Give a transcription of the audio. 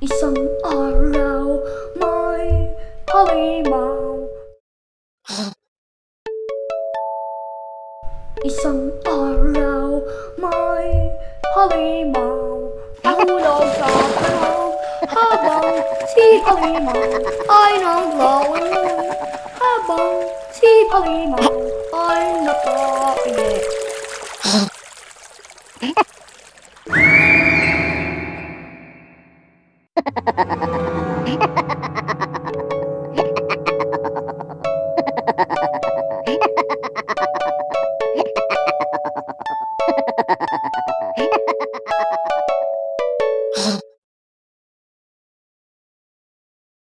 isang araw may halimaw. Isang araw may halimaw. Nahulog sa panahon habang si halimaw ay naglawin. Habang si halimaw ay nakaiyak.